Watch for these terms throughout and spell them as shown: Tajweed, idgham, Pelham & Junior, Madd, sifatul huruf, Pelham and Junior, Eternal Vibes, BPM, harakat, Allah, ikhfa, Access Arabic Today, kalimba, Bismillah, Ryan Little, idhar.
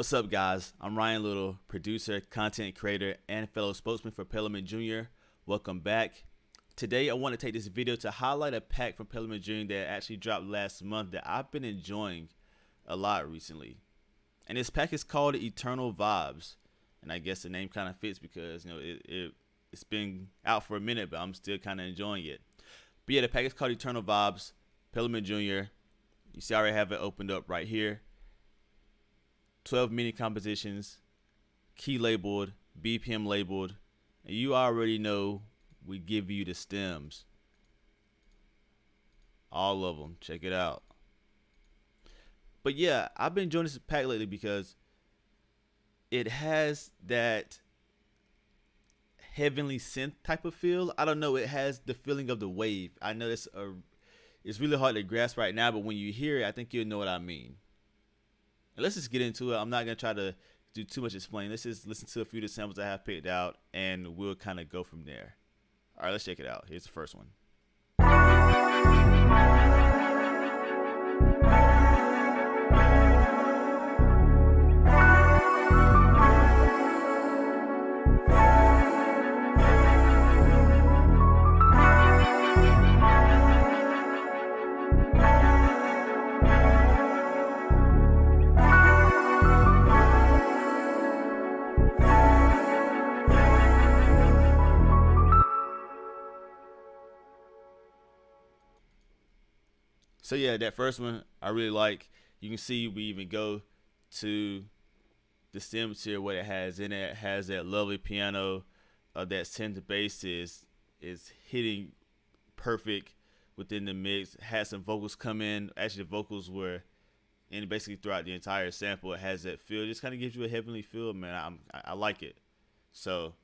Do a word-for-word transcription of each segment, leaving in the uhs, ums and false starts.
What's up, guys? I'm Ryan Little, producer, content creator, and fellow spokesman for Pelham and Junior Welcome back. Today, I want to take this video to highlight a pack from Pelham and Junior that actually dropped last month that I've been enjoying a lot recently. And this pack is called Eternal Vibes. And I guess the name kind of fits because, you know, it, it, it's been out for a minute, but I'm still kind of enjoying it. But yeah, the pack is called Eternal Vibes, Pelham and Junior You see, I already have it opened up right here. twelve mini compositions, key labeled, B P M labeled, and you already know we give you the stems. All of them. Check it out. But yeah, I've been enjoying this pack lately because it has that heavenly synth type of feel. I don't know. It has the feeling of the wave. I know it's a, it's really hard to grasp right now, but when you hear it, I think you'll know what I mean. And let's just get into it. I'm not going to try to do too much explaining. Let's just listen to a few of the samples I have picked out, and we'll kind of go from there. All right, let's check it out. Here's the first one. So yeah, that first one I really like. You can see we even go to the stems here, what it has in it. It has that lovely piano, uh, that synth bass is is hitting perfect within the mix. It had some vocals come in. Actually, the vocals were in basically throughout the entire sample. It has that feel. It just kind of gives you a heavenly feel, man. I'm, I, I like it. So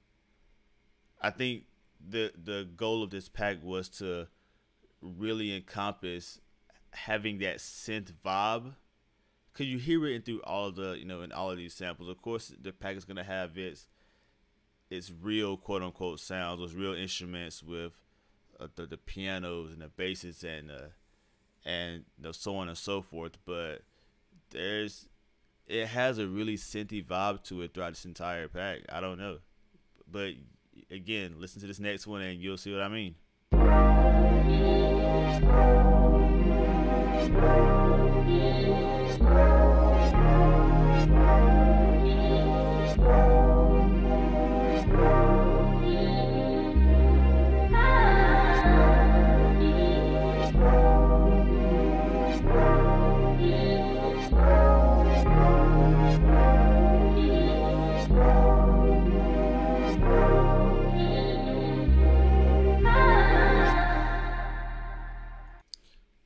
I think the the goal of this pack was to really encompass having that synth vibe, because you hear it in through all the, you know, in all of these samples. Of course, the pack is gonna have its its real quote unquote sounds, those real instruments with uh, the the pianos and the basses and uh, and you know, so on and so forth. But there's it has a really synthy vibe to it throughout this entire pack. I don't know, but again, listen to this next one and you'll see what I mean.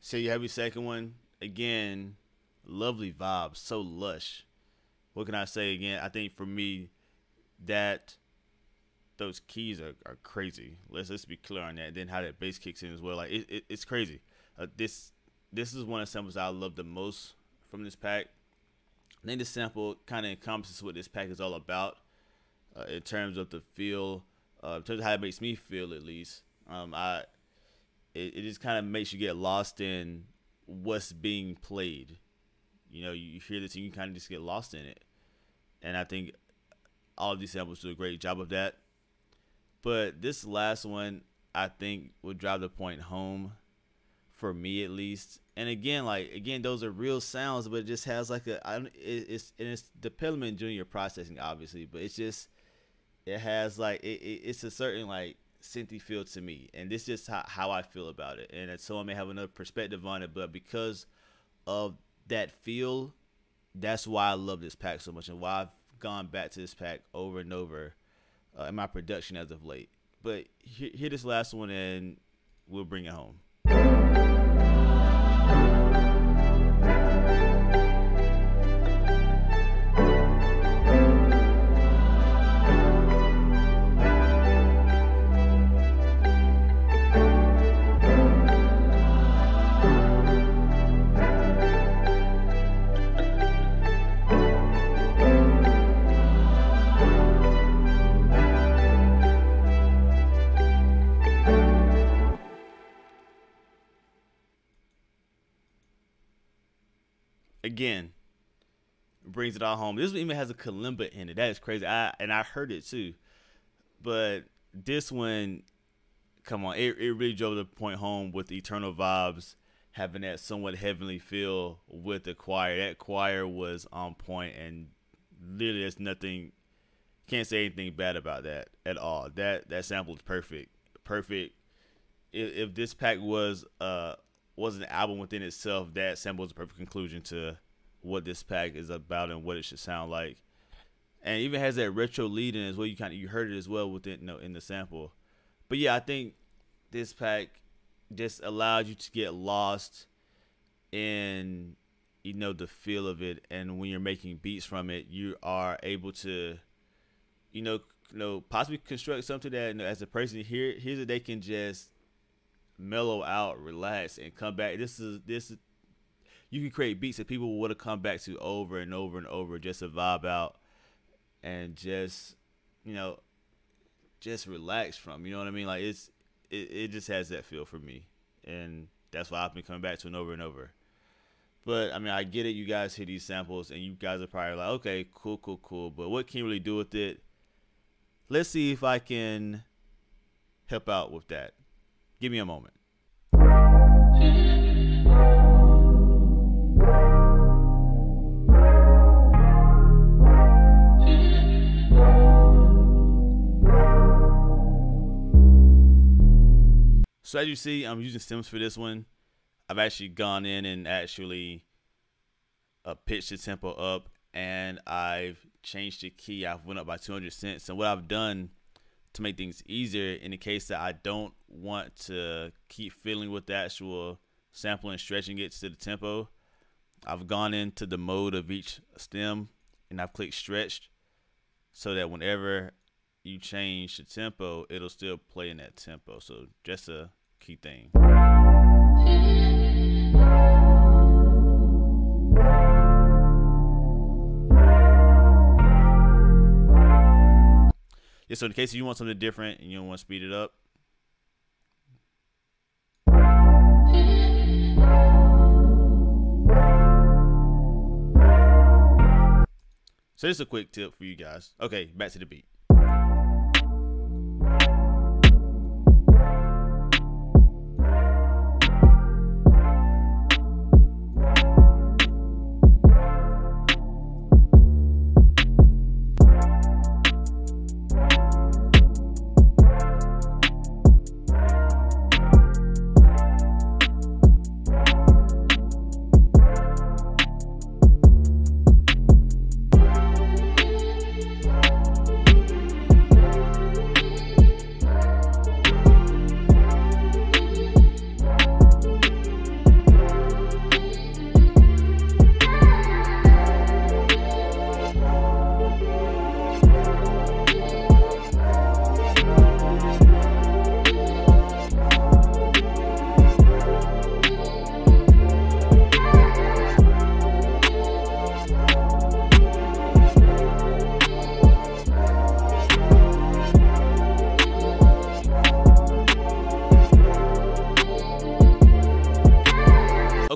So you have your second one. Again, lovely vibe, so lush. What can I say again? I think for me that those keys are, are crazy. Let's let's be clear on that. And then how that bass kicks in as well, like it, it, it's crazy. Uh, this this is one of the samples I love the most from this pack. I think this sample kind of encompasses what this pack is all about uh, in terms of the feel, uh, in terms of how it makes me feel at least. Um, I. It, it just kind of makes you get lost in what's being played. You know, you hear this and you kind of just get lost in it. And I think all of these samples do a great job of that. But this last one, I think, will drive the point home for me at least. And again, like, again, those are real sounds, but it just has like a, I don't, it, it's, and it's the Pelham and Junior processing, obviously, but it's just, it has like, it, it, it's a certain like, synthy feel to me, and this is how, how I feel about it, and so I may have another perspective on it, but because of that feel, that's why I love this pack so much and why I've gone back to this pack over and over uh, in my production as of late. But he hear this last one and we'll bring it home. Again, brings it all home. This one even has a kalimba in it. That is crazy. I and I heard it too, but this one, come on, it, it really drove the point home with the Eternal Vibes having that somewhat heavenly feel with the choir. That choir was on point, and literally, there's nothing, can't say anything bad about that at all. That that sample is perfect, perfect. If, if this pack was uh was an album within itself, that sample is a perfect conclusion to what this pack is about and what it should sound like, and even has that retro lead in as well. You kind of you heard it as well within you know, in the sample, but yeah, I think this pack just allows you to get lost in you know the feel of it, and when you're making beats from it, you are able to you know you know possibly construct something that you know, as a person here here's that they can just mellow out, relax, and come back. This is this. You can create beats that people would have come back to over and over and over just to vibe out and just, you know, just relax from, you know what I mean? Like it's, it, it just has that feel for me. And that's why I've been coming back to it over and over. But I mean, I get it. You guys hear these samples and you guys are probably like, okay, cool, cool, cool. But what can you really do with it? Let's see if I can help out with that. Give me a moment. So as you see, I'm using stems for this one. I've actually gone in and actually uh, pitched the tempo up, and I've changed the key. I've went up by two hundred cents. And what I've done to make things easier in the case that I don't want to keep fiddling with the actual sample and stretching it to the tempo, I've gone into the mode of each stem and I've clicked stretched so that whenever you change the tempo, it'll still play in that tempo. So just a key thing. Yeah, so in case you want something different and you don't want to speed it up. So just a quick tip for you guys. Okay, back to the beat.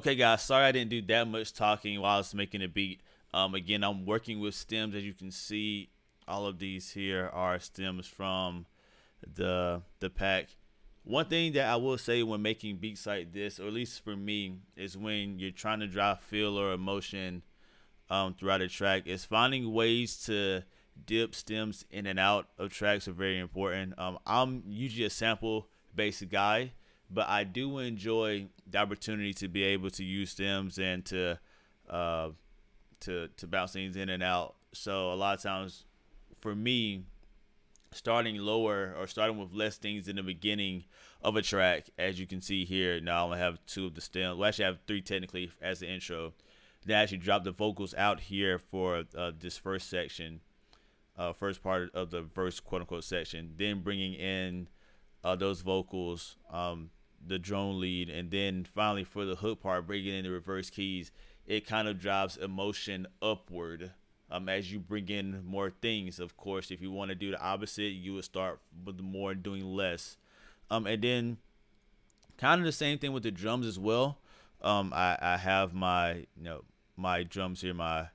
Okay guys, sorry I didn't do that much talking while I was making a beat. Um, again, I'm working with stems. As you can see, all of these here are stems from the the pack. One thing that I will say when making beats like this, or at least for me, is when you're trying to drive feel or emotion um, throughout a track, is finding ways to dip stems in and out of tracks are very important. Um, I'm usually a sample-based guy, but I do enjoy the opportunity to be able to use stems and to uh, to to bounce things in and out. So a lot of times, for me, starting lower or starting with less things in the beginning of a track, as you can see here, now I only have two of the stems. Well, actually, I have three technically as the intro. Then I actually drop the vocals out here for uh, this first section, uh, first part of the verse, quote unquote section. Then bringing in Uh, those vocals, um, the drone lead, and then finally for the hook part, bringing in the reverse keys. It kind of drives emotion upward um, as you bring in more things. Of course, if you want to do the opposite, you would start with more and doing less. Um, and then kind of the same thing with the drums as well. Um, I, I have my you know my drums here, my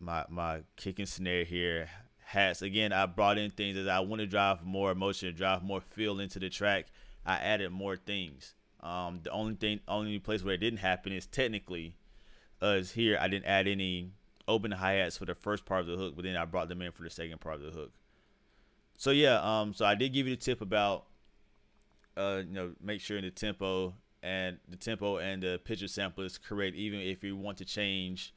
my my kick and snare here. Hats. Again, I brought in things that I want to drive more emotion, drive more feel into the track. I added more things. Um, the only thing, only place where it didn't happen is technically, uh, is here. I didn't add any open hi-hats for the first part of the hook, but then I brought them in for the second part of the hook. So yeah, um, so I did give you the tip about, uh, you know, make sure the tempo and the tempo and the picture sample is correct, even if you want to change,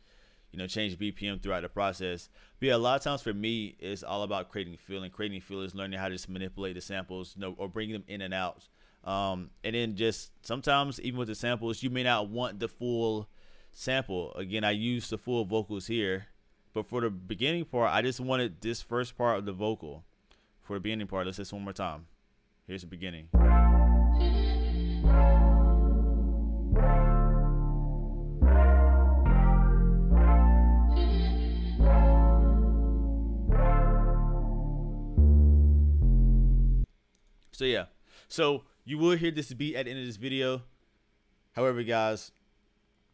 you know, change B P M throughout the process. But yeah, a lot of times for me, it's all about creating feel, and creating feel is learning how to just manipulate the samples, you know, or bring them in and out. Um, and then just sometimes even with the samples, you may not want the full sample. Again, I used the full vocals here, but for the beginning part, I just wanted this first part of the vocal. For the beginning part, let's just one more time. Here's the beginning. So yeah, so you will hear this beat at the end of this video. However, guys,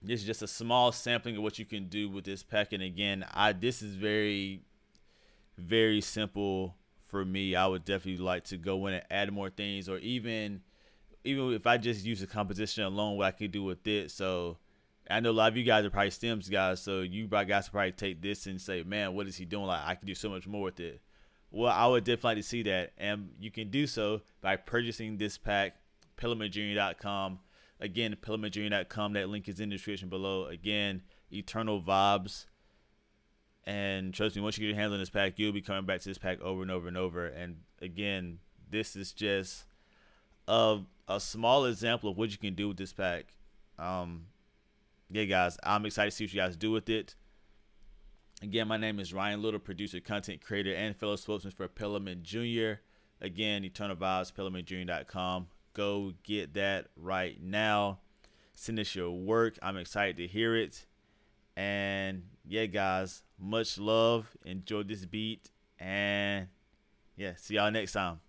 this is just a small sampling of what you can do with this pack. And again, I this is very, very simple for me. I would definitely like to go in and add more things, or even, even if I just use the composition alone, what I can do with it. So I know a lot of you guys are probably stems guys, so you guys probably take this and say, "Man, what is he doing? Like I could do so much more with it." Well, I would definitely like to see that, and you can do so by purchasing this pack, pelham and junior dot com. Again, pelham and junior dot com, that link is in the description below. Again, Eternal Vibes. And trust me, once you get your hands on this pack, you'll be coming back to this pack over and over and over. And again, this is just a, a small example of what you can do with this pack. Um, yeah, guys, I'm excited to see what you guys do with it. Again, my name is Ryan Little, producer, content creator, and fellow spokesman for Pelham and Junior. Again, Eternal Vibes, pelham and junior dot com. Go get that right now. Send us your work. I'm excited to hear it. And yeah, guys, much love. Enjoy this beat. And yeah, see y'all next time.